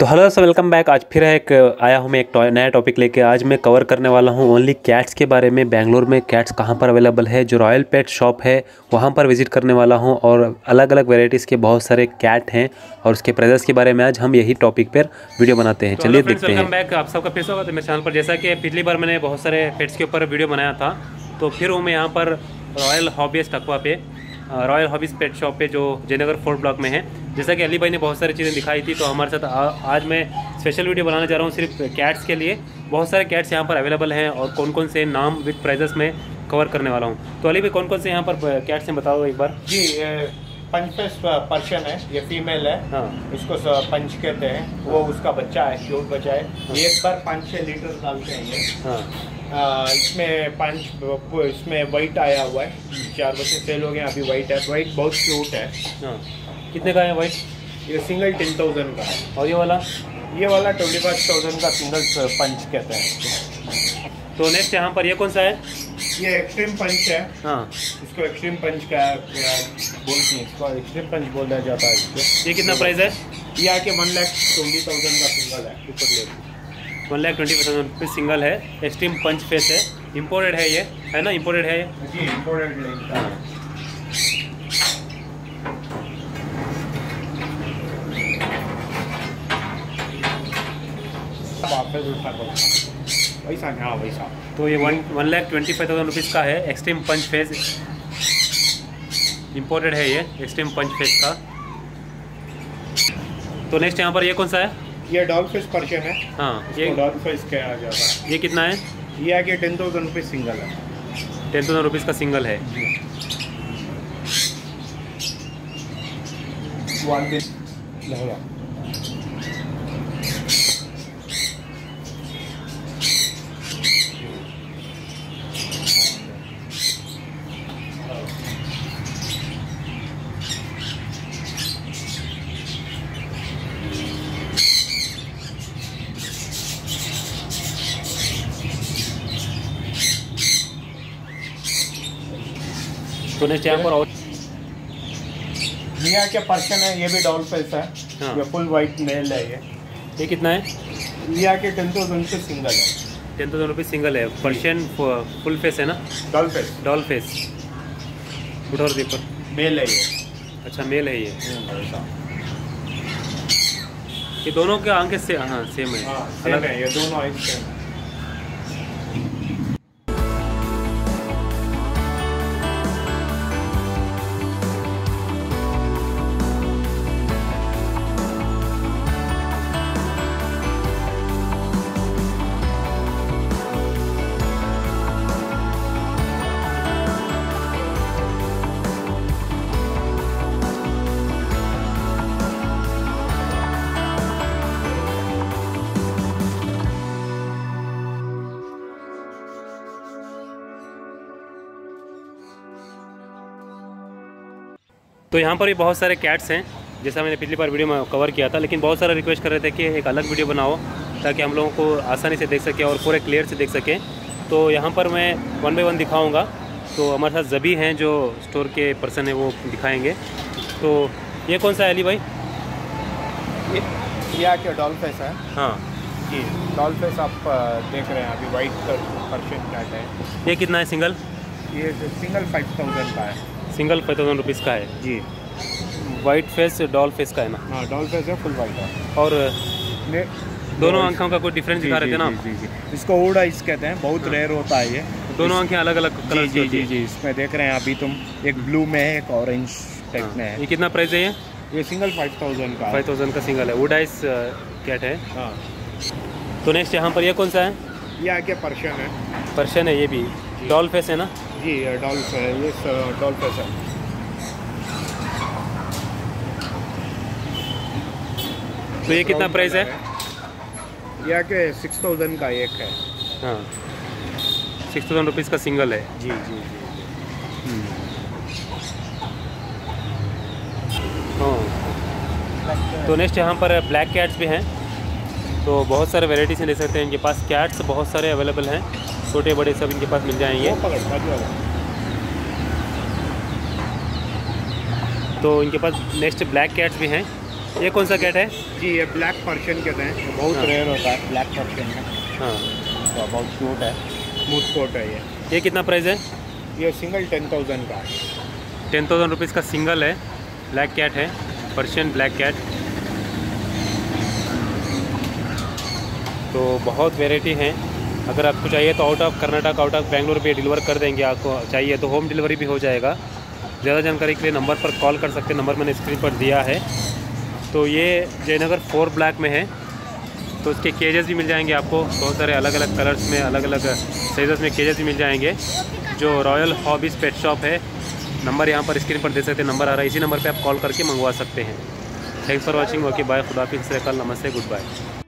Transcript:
तो हेलो दोस्तों, welcome back. आज फिर आया हूँ मैं एक नया टॉपिक लेके। आज मैं कवर करने वाला हूँ ओनली कैट्स के बारे में। बेंगलोर में कैट्स कहाँ पर अवेलेबल है, जो रॉयल पेट शॉप है वहाँ पर विजिट करने वाला हूँ। और अलग अलग वेराइटीज़ के बहुत सारे कैट हैं और उसके प्राइसेस के बारे में आज हम यही टॉपिक पर वीडियो बनाते हैं। चलिए देखते हैं। बैक आप सबका फिर स्वागत है मेरे चैनल पर। जैसा कि पिछली बार मैंने बहुत सारे पेट्स के ऊपर वीडियो बनाया था, तो फिर हूँ मैं यहाँ पर रॉयल हॉबीज टकवा पे, रॉयल हॉबीज़ पेट शॉप पे जो जयनगर फोर्थ ब्लॉक में है। जैसा कि अली भाई ने बहुत सारी चीज़ें दिखाई थी, तो हमारे साथ आज मैं स्पेशल वीडियो बनाने जा रहा हूँ सिर्फ कैट्स के लिए। बहुत सारे कैट्स यहाँ पर अवेलेबल हैं और कौन कौन से नाम विद प्राइजेस में कवर करने वाला हूँ। तो अली भाई, कौन कौन से यहाँ पर कैट्स हैं बताओ एक बार। जी, पंच फेस पर्शियन है, ये फीमेल है। हाँ। इसको पंच कहते हैं। वो उसका बच्चा है, क्यूट बच्चा है। हाँ। एक बार 5-6 लीटर डालते हैं ये। हाँ। इसमें इसमें वाइट आया हुआ है। 4 बच्चे सेल हो गए, अभी वाइट है। वाइट बहुत क्यूट है। हाँ। कितने का है वाइट? ये सिंगल 10,000 का है। और ये वाला 25,000 का सिंगल पंच कहते हैं। तो नेक्स्ट यहाँ पर ये कौन सा है? ये एक्सट्रीम पंच है। हाँ। इसको एक्सट्रीम पंच का बोलते हैं, इसको एक्सट्रीम पंच बोला जाता है इसको। ये कितना प्राइस है? ये आके 1,20,000 का सिंगल है। ऊपर ले 1,20,000 पे सिंगल है। एक्सट्रीम पंच फेस है, इम्पोर्टेड है ये, है ना? इम्पोर्टेड है ये। जी, इम्पोर्टेड नहीं है। वैसा हाँ वैसा। तो ये 1,25,000 रुपीज़ का है। एक्सट्रीम पंच फेस इम्पोर्टेड है ये, एक्सट्रीम पंच फेस का। तो नेक्स्ट यहाँ पर ये कौन सा है? ये डॉलफेस पर्शियन है। हाँ, ये डॉलफेस क्या आ जाता है। ये कितना है? ये आगे 10,000 रुपीज़ सिंगल है। 10,000 रुपीज़ का सिंगल है। तो नेक्स्ट यहाँ पर और ये आके पर्सन है, ये भी डॉलफेस है। हाँ। ये फुल वाइट मेल है ये। ये कितना है? ये आके 10,000 रुपये सिंगल है। 10,000 रुपये सिंगल है। पर्सन फुल फेस है ना? डॉलफेस उधर देखो, मेल है ये। अच्छा, मेल है ये दोनों के आंखें से। हाँ, सेम है। हाँ, अलग है ये दोनों आंखें सेम है। तो यहाँ पर भी बहुत सारे कैट्स हैं, जैसा मैंने पिछली बार वीडियो में कवर किया था। लेकिन बहुत सारा रिक्वेस्ट कर रहे थे कि एक अलग वीडियो बनाओ ताकि हम लोगों को आसानी से देख सकें और पूरे क्लियर से देख सकें। तो यहाँ पर मैं 1 by 1 दिखाऊंगा। तो हमारे साथ जबी हैं जो स्टोर के पर्सन है, वो दिखाएंगे। तो ये कौन सा है अली भाई? ये आके डॉलफेस है। हाँ जी, डॉलफेस आप देख रहे हैं अभी, वाइट पर्शियन कैट है। ये कितना है सिंगल? ये सिंगल 5,000 का है। सिंगल 5,000 रुपीज़ का है। जी, वाइट फेस डॉल फेस का है ना? हाँ, डॉल फेस है, फुल वाइट है। और दोनों आंखों का कोई डिफरेंस दिखा रहे थे ना? जी जी, इसको ओडाइस कहते हैं, बहुत रेयर होता है ये। दोनों आंखें अलग अलग कलर की होती है। जी, इसमें देख रहे हैं अभी तुम, एक ब्लू में है, एक ऑरेंज टाइप में है। ये कितना प्राइस है? ये सिंगल 5,000 का। 5,000 का सिंगल है, ओडाइस कैट है। हाँ। तो नेक्स्ट यहाँ पर ये कौन सा है? ये आके पर्शियन है। पर्शियन है ये भी, डॉल फेस है ना? जी, डॉल फेस है। तो ये कितना प्राइस है? ये आके 6,000 का एक है। हाँ, 6,000 रुपीज़ का सिंगल है। जी जी जी। हाँ। तो नेक्स्ट यहाँ पर ब्लैक कैट्स भी हैं, तो बहुत सारे वेराइटीज़ हैं, देख सकते हैं। इनके पास कैट्स बहुत सारे अवेलेबल हैं, छोटे बड़े सब इनके पास मिल जाएंगे। तो इनके पास नेक्स्ट ब्लैक कैट्स भी हैं। ये कौन सा कैट है जी? ये ब्लैक पर्शियन कहते हैं, तो बहुत रेयर होता है ब्लैक पर्शियन का। हाँ, तो बहुत क्यूट है, स्मूथ कोट है ये। कितना प्राइस है? ये सिंगल 10,000 का, 10,000 रुपीज़ का सिंगल है। ब्लैक कैट है, पर्शियन ब्लैक कैट। तो बहुत वेराइटी हैं, अगर आपको चाहिए तो out of Karnataka, out of Bangalore पे डिलीवर कर देंगे। आपको चाहिए तो होम डिलीवरी भी हो जाएगा। ज़्यादा जानकारी के लिए नंबर पर कॉल कर सकते हैं, नंबर मैंने स्क्रीन पर दिया है। तो ये जयनगर 4 ब्लॉक में है, तो उसके केजेस भी मिल जाएंगे आपको, बहुत सारे अलग अलग कलर्स में, अलग अलग साइजेस में केजेस भी मिल जाएंगे। जो रॉयल हॉबीज़ पेट शॉप है, नंबर यहाँ पर स्क्रीन पर दे सकते हैं, नंबर आ रहा है, इसी नंबर पे आप कॉल करके मंगवा सकते हैं। Thanks for watching. Okay bye, खुदा हाफिज़, नमस्ते, गुड बाय।